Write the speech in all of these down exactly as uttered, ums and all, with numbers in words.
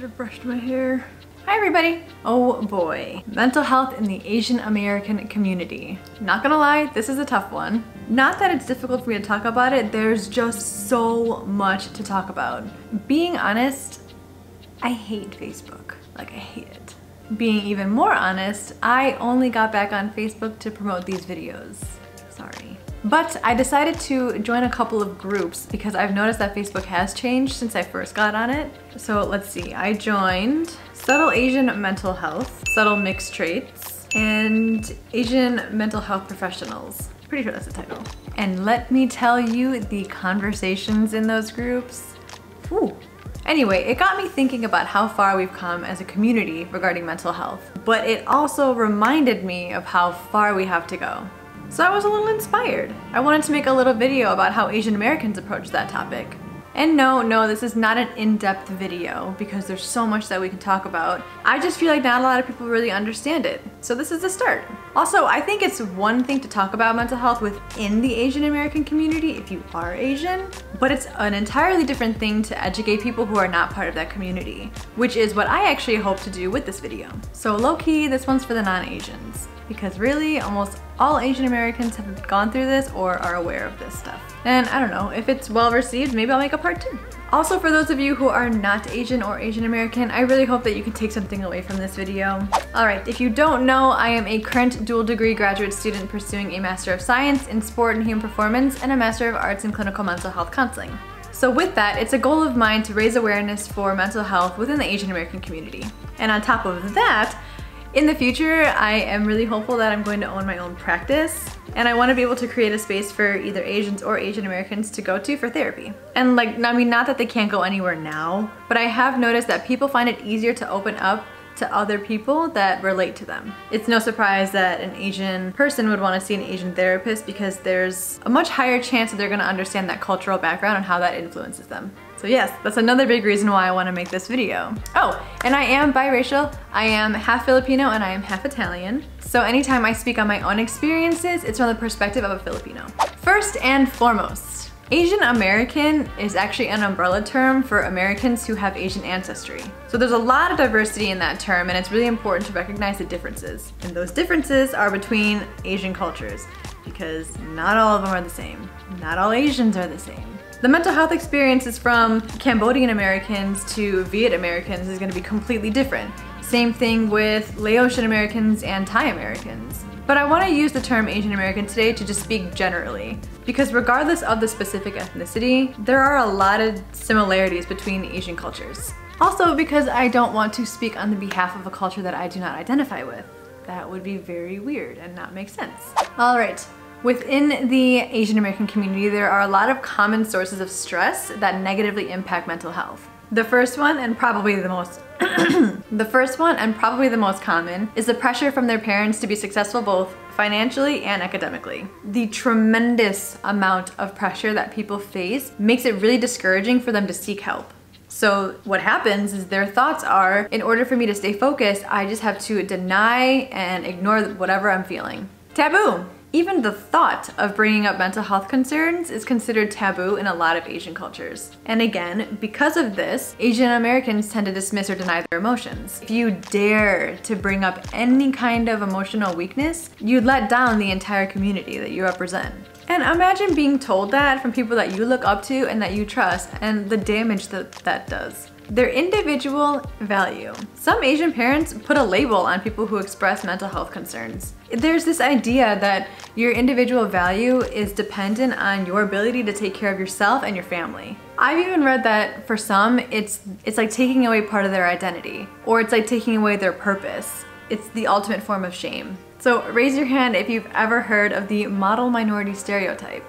should have brushed my hair. Hi everybody. Oh boy. Mental health in the Asian American community. Not gonna lie, this is a tough one. Not that it's difficult for me to talk about it, there's just so much to talk about. Being honest, I hate Facebook. Like, I hate it. Being even more honest, I only got back on Facebook to promote these videos. Sorry. But I decided to join a couple of groups because I've noticed that Facebook has changed since I first got on it. So let's see, I joined Subtle Asian Mental Health, Subtle Mixed Traits, and Asian Mental Health Professionals. Pretty sure that's the title. And let me tell you, the conversations in those groups, whew. Anyway, it got me thinking about how far we've come as a community regarding mental health, but it also reminded me of how far we have to go. So I was a little inspired. I wanted to make a little video about how Asian Americans approach that topic. And no, no, this is not an in-depth video because there's so much that we can talk about. I just feel like not a lot of people really understand it. So this is the start. Also, I think it's one thing to talk about mental health within the Asian American community if you are Asian, but it's an entirely different thing to educate people who are not part of that community, which is what I actually hope to do with this video. So low-key, this one's for the non-Asians, because really almost all Asian Americans have gone through this or are aware of this stuff. And I don't know, if it's well received, maybe I'll make a part two. Also, for those of you who are not Asian or Asian American, I really hope that you can take something away from this video. All right, if you don't know, I am a current dual degree graduate student pursuing a Master of Science in Sport and Human Performance and a Master of Arts in Clinical Mental Health Counseling. So with that, it's a goal of mine to raise awareness for mental health within the Asian American community. And on top of that, in the future, I am really hopeful that I'm going to own my own practice, and I want to be able to create a space for either Asians or Asian Americans to go to for therapy. And like, I mean, not that they can't go anywhere now, but I have noticed that people find it easier to open up to other people that relate to them. It's no surprise that an Asian person would want to see an Asian therapist because there's a much higher chance that they're going to understand that cultural background and how that influences them. So yes, that's another big reason why I want to make this video. Oh, and I am biracial. I am half Filipino and I am half Italian. So anytime I speak on my own experiences, it's from the perspective of a Filipino. First and foremost, Asian American is actually an umbrella term for Americans who have Asian ancestry. So there's a lot of diversity in that term, and it's really important to recognize the differences. And those differences are between Asian cultures, because not all of them are the same. Not all Asians are the same. The mental health experiences from Cambodian Americans to Viet Americans is going to be completely different. Same thing with Laotian Americans and Thai Americans. But I want to use the term Asian American today to just speak generally, because regardless of the specific ethnicity, there are a lot of similarities between Asian cultures. Also because I don't want to speak on the behalf of a culture that I do not identify with. That would be very weird and not make sense. All right. Within the Asian American community, there are a lot of common sources of stress that negatively impact mental health. The first one, and probably the most the first one and probably the most common, is the pressure from their parents to be successful both financially and academically. The tremendous amount of pressure that people face makes it really discouraging for them to seek help. So what happens is their thoughts are, in order for me to stay focused, I just have to deny and ignore whatever I'm feeling. Taboo! Even the thought of bringing up mental health concerns is considered taboo in a lot of Asian cultures. And again, because of this, Asian Americans tend to dismiss or deny their emotions. If you dare to bring up any kind of emotional weakness, you let down the entire community that you represent. And imagine being told that from people that you look up to and that you trust, and the damage that that does. Their individual value. Some Asian parents put a label on people who express mental health concerns. There's this idea that your individual value is dependent on your ability to take care of yourself and your family. I've even read that for some, it's, it's like taking away part of their identity, or it's like taking away their purpose. It's the ultimate form of shame. So raise your hand if you've ever heard of the model minority stereotype.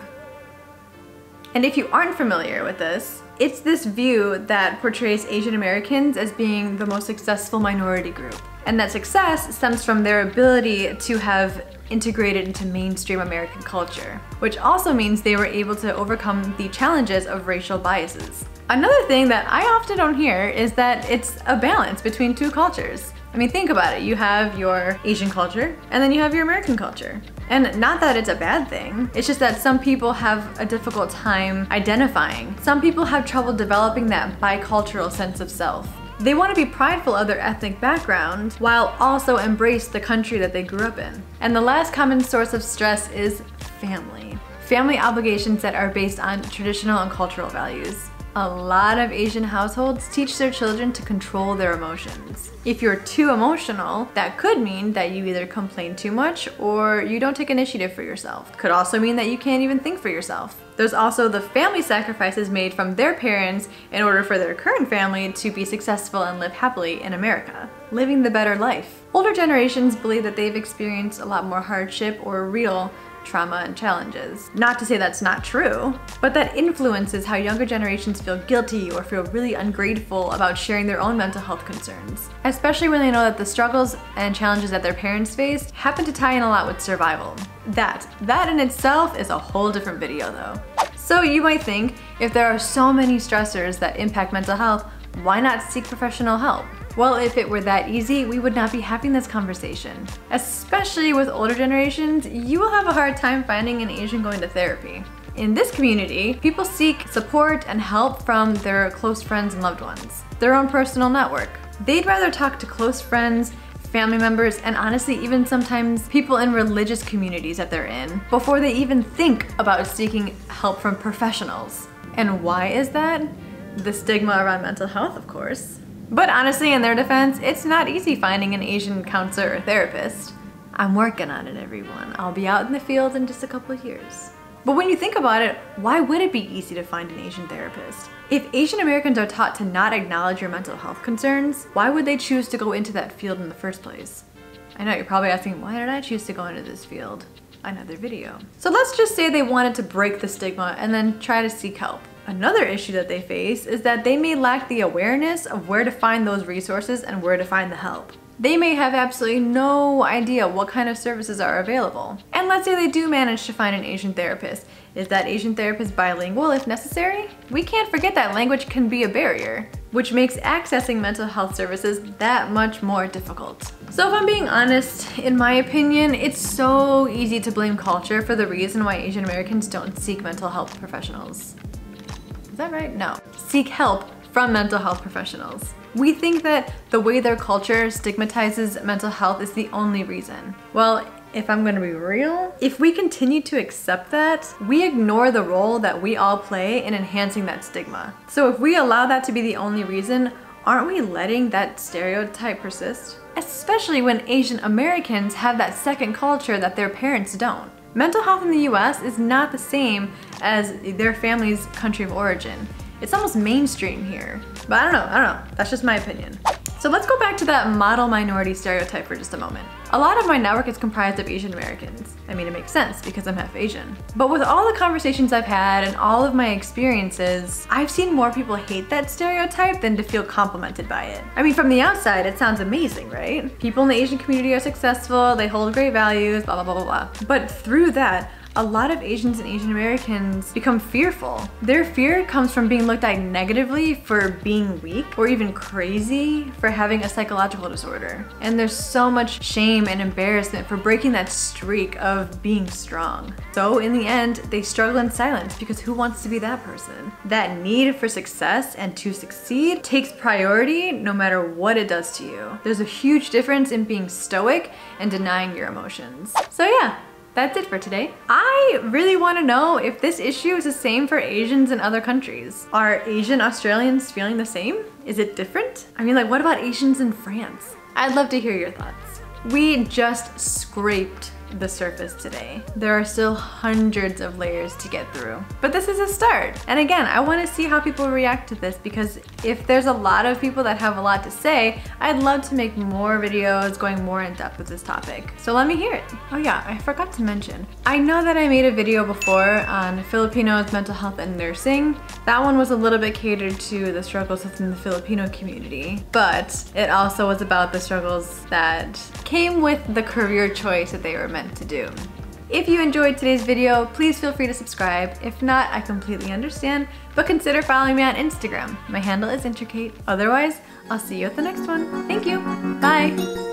And if you aren't familiar with this, it's this view that portrays Asian Americans as being the most successful minority group. And that success stems from their ability to have integrated into mainstream American culture, which also means they were able to overcome the challenges of racial biases. Another thing that I often don't hear is that it's a balance between two cultures. I mean, think about it. You have your Asian culture, and then you have your American culture. And not that it's a bad thing, it's just that some people have a difficult time identifying. Some people have trouble developing that bicultural sense of self. They want to be prideful of their ethnic background while also embrace the country that they grew up in. And the last common source of stress is family. Family obligations that are based on traditional and cultural values. A lot of Asian households teach their children to control their emotions. If you're too emotional, that could mean that you either complain too much or you don't take initiative for yourself. Could also mean that you can't even think for yourself. There's also the family sacrifices made from their parents in order for their current family to be successful and live happily in America, living the better life. Older generations believe that they've experienced a lot more hardship or real trauma and challenges. Not to say that's not true, but that influences how younger generations feel guilty or feel really ungrateful about sharing their own mental health concerns, especially when they know that the struggles and challenges that their parents faced happen to tie in a lot with survival. That, that in itself is a whole different video though. So you might think, if there are so many stressors that impact mental health, why not seek professional help? Well, if it were that easy, we would not be having this conversation. Especially with older generations, you will have a hard time finding an Asian going to therapy. In this community, people seek support and help from their close friends and loved ones, their own personal network. They'd rather talk to close friends, family members, and honestly even sometimes people in religious communities that they're in before they even think about seeking help from professionals. And why is that? The stigma around mental health, of course. But honestly, in their defense, it's not easy finding an Asian counselor or therapist. I'm working on it, everyone. I'll be out in the field in just a couple of years. But when you think about it, why would it be easy to find an Asian therapist? If Asian Americans are taught to not acknowledge your mental health concerns, why would they choose to go into that field in the first place? I know you're probably asking, why did I choose to go into this field? Another video. So let's just say they wanted to break the stigma and then try to seek help. Another issue that they face is that they may lack the awareness of where to find those resources and where to find the help. They may have absolutely no idea what kind of services are available. And let's say they do manage to find an Asian therapist. Is that Asian therapist bilingual if necessary? We can't forget that language can be a barrier, which makes accessing mental health services that much more difficult. So if I'm being honest, in my opinion, it's so easy to blame culture for the reason why Asian Americans don't seek mental health professionals. Is that right? No. Seek help from mental health professionals. We think that the way their culture stigmatizes mental health is the only reason. Well, if I'm gonna be real, if we continue to accept that, we ignore the role that we all play in enhancing that stigma. So if we allow that to be the only reason, aren't we letting that stereotype persist? Especially when Asian Americans have that second culture that their parents don't. Mental health in the U S is not the same as their family's country of origin. It's almost mainstream here. But I don't know, I don't know. That's just my opinion. So let's go back to that model minority stereotype for just a moment. A lot of my network is comprised of Asian Americans. I mean, it makes sense because I'm half Asian. But with all the conversations I've had and all of my experiences, I've seen more people hate that stereotype than to feel complimented by it. I mean, from the outside, it sounds amazing, right? People in the Asian community are successful, they hold great values, blah, blah, blah, blah, blah. But through that, a lot of Asians and Asian Americans become fearful. Their fear comes from being looked at negatively for being weak or even crazy for having a psychological disorder. And there's so much shame and embarrassment for breaking that streak of being strong. So in the end, they struggle in silence because who wants to be that person? That need for success and to succeed takes priority no matter what it does to you. There's a huge difference in being stoic and denying your emotions. So yeah. That's it for today. I really want to know if this issue is the same for Asians in other countries. Are Asian Australians feeling the same? Is it different? I mean, like, what about Asians in France? I'd love to hear your thoughts. We just scraped the surface today. There are still hundreds of layers to get through, but this is a start. And again, I want to see how people react to this, because if there's a lot of people that have a lot to say, I'd love to make more videos going more in depth with this topic. So let me hear it. Oh yeah, I forgot to mention, I know that I made a video before on Filipinos, mental health, and nursing. That one was a little bit catered to the struggles within the Filipino community, but it also was about the struggles that came with the career choice that they were meant to do. If you enjoyed today's video, please feel free to subscribe. If not, I completely understand, but consider following me on Instagram. My handle is intricate. Otherwise, I'll see you at the next one. Thank you. Bye.